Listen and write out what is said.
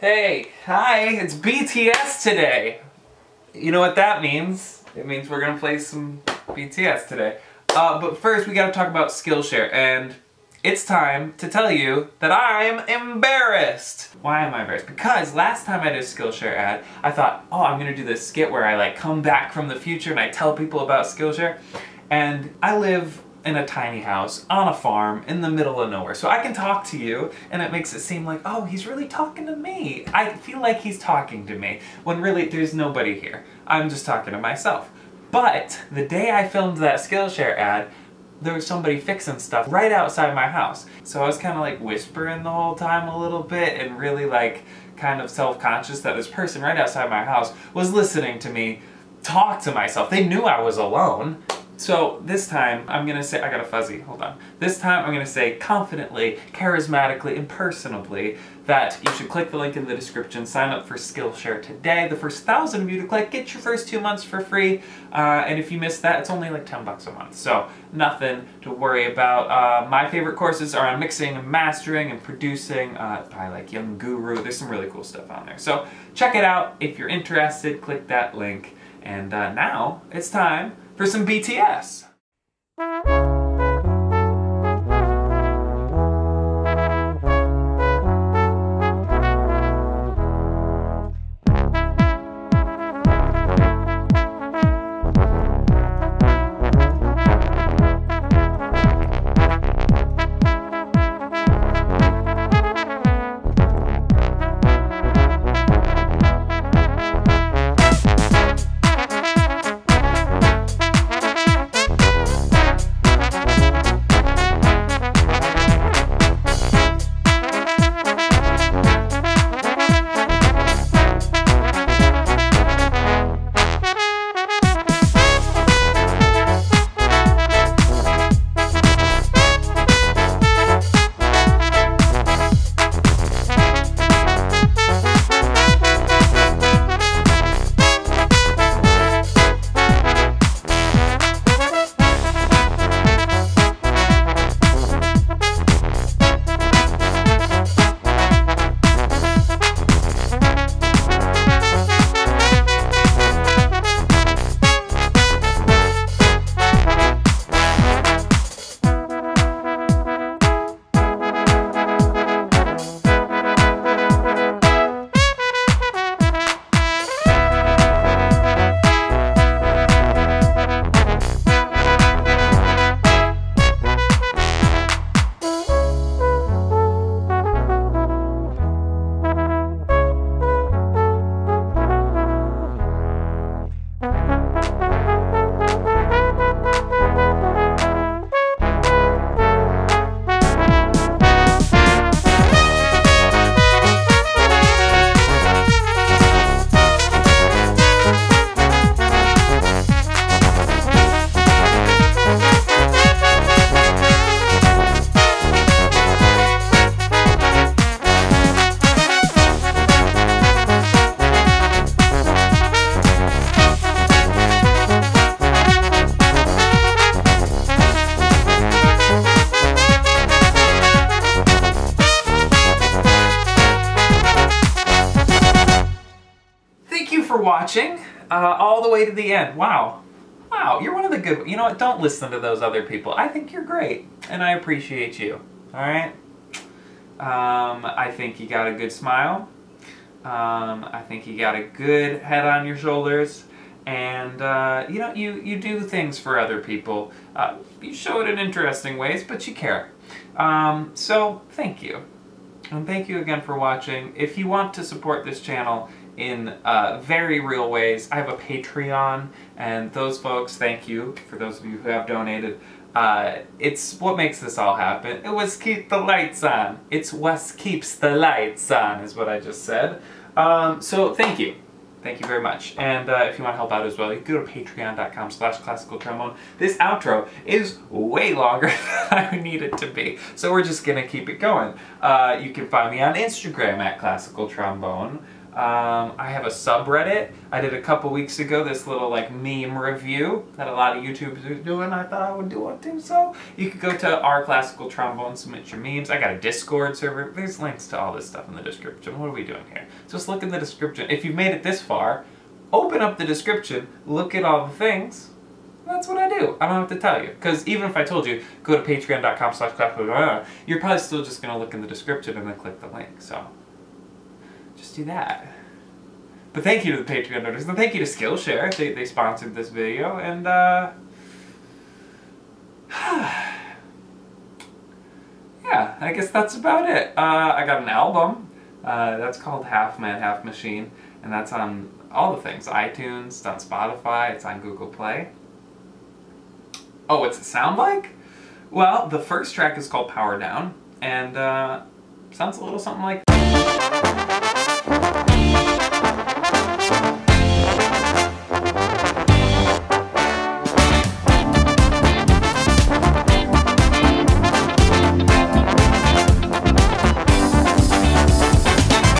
Hey, hi, it's BTS today. You know what that means? It means we're gonna play some BTS today. But first we gotta talk about Skillshare, and it's time to tell you that I'm embarrassed. Why am I embarrassed? Because last time I did a Skillshare ad, I thought, oh, I'm gonna do this skit where I like come back from the future and I tell people about Skillshare. And I live in a tiny house, on a farm, in the middle of nowhere. So I can talk to you, and it makes it seem like, oh, he's really talking to me. I feel like he's talking to me, when really there's nobody here. I'm just talking to myself. But the day I filmed that Skillshare ad, there was somebody fixing stuff right outside my house. So I was kind of like whispering the whole time a little bit, and really like kind of self-conscious that this person right outside my house was listening to me talk to myself. They knew I was alone. So this time, I'm gonna say, I got a fuzzy, hold on. This time I'm gonna say confidently, charismatically, impersonably that you should click the link in the description, sign up for Skillshare today. The first 1,000 of you to click, get your first 2 months for free. And if you miss that, it's only like $10 a month. So nothing to worry about. My favorite courses are on mixing and mastering and producing by like Young Guru. There's some really cool stuff on there. So check it out. If you're interested, click that link. And now it's time for some BTS. Watching all the way to the end. Wow. Wow, you're one of the good ones. You know what? Don't listen to those other people. I think you're great, and I appreciate you. All right? I think you got a good smile. I think you got a good head on your shoulders. And, you know, you do things for other people. You show it in interesting ways, but you care. So, thank you. And thank you again for watching. If you want to support this channel in very real ways, I have a Patreon, and those folks, thank you for those of you who have donated. It's what makes this all happen. It was keep the lights on. It's what keeps the lights on is what I just said. So thank you. Thank you very much. And if you want to help out as well, you can go to patreon.com/classicaltrombone. This outro is way longer than I need it to be, so we're just going to keep it going. You can find me on Instagram at classicaltrombone. I have a subreddit. I did a couple weeks ago this little like meme review that a lot of YouTubers are doing. I thought I would do one too, so you could go to Our Classical Trombone, submit your memes. I got a Discord server. There's links to all this stuff in the description. What are we doing here? Just look in the description. If you've made it this far, open up the description, look at all the things. That's what I do. I don't have to tell you. Because even if I told you, go to patreon.com/classical, you're probably still just going to look in the description and then click the link, so just do that. But thank you to the Patreon donors, and thank you to Skillshare. They sponsored this video, and yeah, I guess that's about it. I got an album that's called Half Man, Half Machine, and that's on all the things. iTunes, it's on Spotify, it's on Google Play. Oh, what's it sound like? Well, the first track is called Power Down, and sounds a little something like